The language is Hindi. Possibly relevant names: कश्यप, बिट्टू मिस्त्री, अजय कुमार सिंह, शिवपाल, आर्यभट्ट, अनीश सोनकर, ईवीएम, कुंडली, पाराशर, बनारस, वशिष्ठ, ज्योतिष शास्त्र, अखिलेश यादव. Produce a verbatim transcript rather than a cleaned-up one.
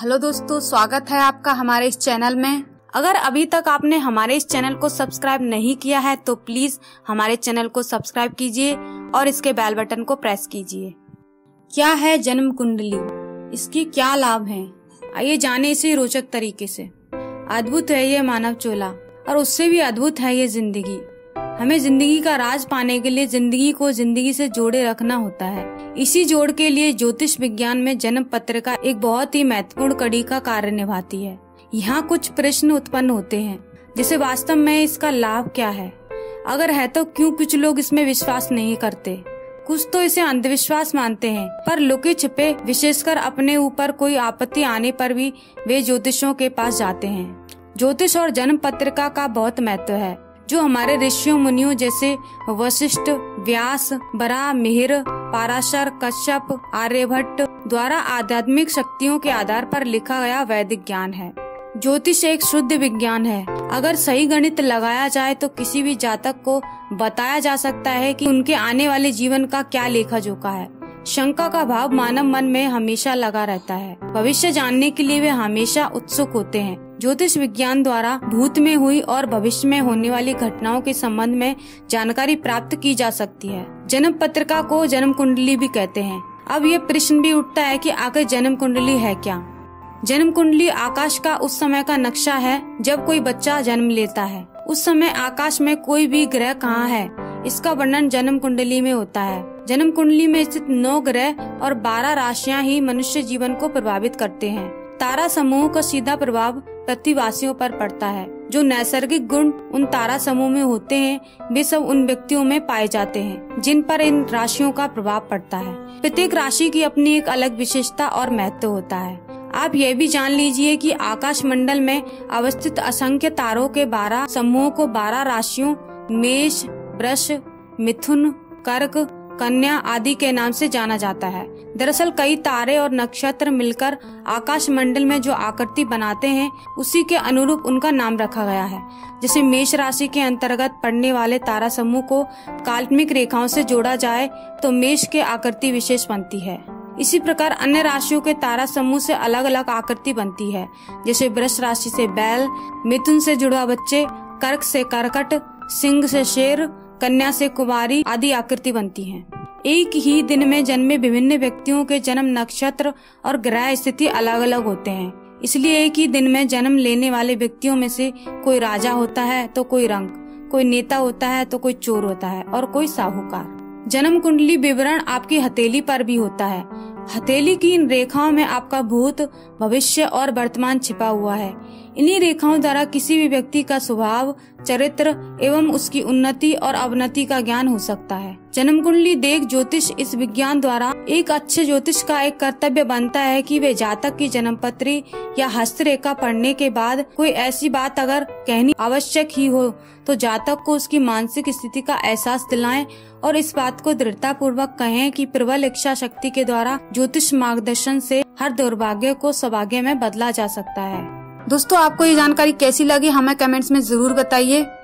हेलो दोस्तों, स्वागत है आपका हमारे इस चैनल में। अगर अभी तक आपने हमारे इस चैनल को सब्सक्राइब नहीं किया है तो प्लीज हमारे चैनल को सब्सक्राइब कीजिए और इसके बेल बटन को प्रेस कीजिए। क्या है जन्म कुंडली, इसके क्या लाभ हैं? आइए जाने इसे रोचक तरीके से। अद्भुत है ये मानव चोला और उससे भी अद्भुत है ये जिंदगी। हमें जिंदगी का राज पाने के लिए जिंदगी को जिंदगी से जोड़े रखना होता है। इसी जोड़ के लिए ज्योतिष विज्ञान में जन्म पत्रिका एक बहुत ही महत्वपूर्ण कड़ी का कार्य निभाती है। यहाँ कुछ प्रश्न उत्पन्न होते हैं जिसे वास्तव में इसका लाभ क्या है, अगर है तो क्यों कुछ लोग इसमें विश्वास नहीं करते। कुछ तो इसे अंधविश्वास मानते हैं, पर लुके छिपे विशेषकर अपने ऊपर कोई आपत्ति आने पर भी वे ज्योतिषों के पास जाते हैं। ज्योतिष और जन्म पत्रिका का बहुत महत्व है जो हमारे ऋषियों मुनियों जैसे वशिष्ठ, व्यास, बराह, मिहिर, पाराशर, कश्यप, आर्यभट्ट द्वारा आध्यात्मिक शक्तियों के आधार पर लिखा गया वैदिक ज्ञान है। ज्योतिष एक शुद्ध विज्ञान है। अगर सही गणित लगाया जाए तो किसी भी जातक को बताया जा सकता है कि उनके आने वाले जीवन का क्या लेखा जोखा है। शंका का भाव मानव मन में हमेशा लगा रहता है। भविष्य जानने के लिए वे हमेशा उत्सुक होते हैं। ज्योतिष विज्ञान द्वारा भूत में हुई और भविष्य में होने वाली घटनाओं के संबंध में जानकारी प्राप्त की जा सकती है। जन्म पत्रिका को जन्म कुंडली भी कहते हैं। अब ये प्रश्न भी उठता है कि आखिर जन्म कुंडली है क्या? जन्म कुंडली आकाश का उस समय का नक्शा है जब कोई बच्चा जन्म लेता है। उस समय आकाश में कोई भी ग्रह कहाँ है, इसका वर्णन जन्म कुंडली में होता है। जन्म कुंडली में स्थित नौ ग्रह और बारह राशियाँ ही मनुष्य जीवन को प्रभावित करते हैं। तारा समूह का सीधा प्रभाव पृथ्वीवासियों पर पड़ता है। जो नैसर्गिक गुण उन तारा समूह में होते हैं वे सब उन व्यक्तियों में पाए जाते हैं जिन पर इन राशियों का प्रभाव पड़ता है। प्रत्येक राशि की अपनी एक अलग विशेषता और महत्व होता है। आप ये भी जान लीजिए कि आकाश मंडल में अवस्थित असंख्य तारों के बारह समूहों को बारह राशियों मेष, वृष, मिथुन, कर्क, कन्या आदि के नाम से जाना जाता है। दरअसल कई तारे और नक्षत्र मिलकर आकाश मंडल में जो आकृति बनाते हैं उसी के अनुरूप उनका नाम रखा गया है। जैसे मेष राशि के अंतर्गत पड़ने वाले तारा समूह को काल्पनिक रेखाओं से जोड़ा जाए तो मेष के आकृति विशेष बनती है। इसी प्रकार अन्य राशियों के तारा समूह से अलग अलग आकृति बनती है। जैसे वृष राशि से बैल, मिथुन से जुड़वा बच्चे, कर्क से कर्कट, सिंह से शेर, कन्या से कुमारी आदि आकृति बनती है। एक ही दिन में जन्मे विभिन्न व्यक्तियों के जन्म नक्षत्र और ग्रह स्थिति अलग अलग होते हैं। इसलिए एक ही दिन में जन्म लेने वाले व्यक्तियों में से कोई राजा होता है तो कोई रंक, कोई नेता होता है तो कोई चोर होता है और कोई साहूकार। जन्म कुंडली विवरण आपकी हथेली पर भी होता है। हथेली की इन रेखाओं में आपका भूत, भविष्य और वर्तमान छिपा हुआ है। इन्हीं रेखाओं द्वारा किसी भी व्यक्ति का स्वभाव, चरित्र एवं उसकी उन्नति और अवनति का ज्ञान हो सकता है। जन्म कुंडली देख ज्योतिष इस विज्ञान द्वारा एक अच्छे ज्योतिष का एक कर्तव्य बनता है कि वे जातक की जन्मपत्री या हस्तरेखा पढ़ने के बाद कोई ऐसी बात अगर कहनी आवश्यक ही हो तो जातक को उसकी मानसिक स्थिति का एहसास दिलाएं और इस बात को दृढ़ता पूर्वक कहें कि प्रबल इच्छा शक्ति के द्वारा ज्योतिष मार्गदर्शन से हर दुर्भाग्य को सौभाग्य में बदला जा सकता है। दोस्तों, आपको ये जानकारी कैसी लगी हमें कमेंट्स में जरूर बताइए।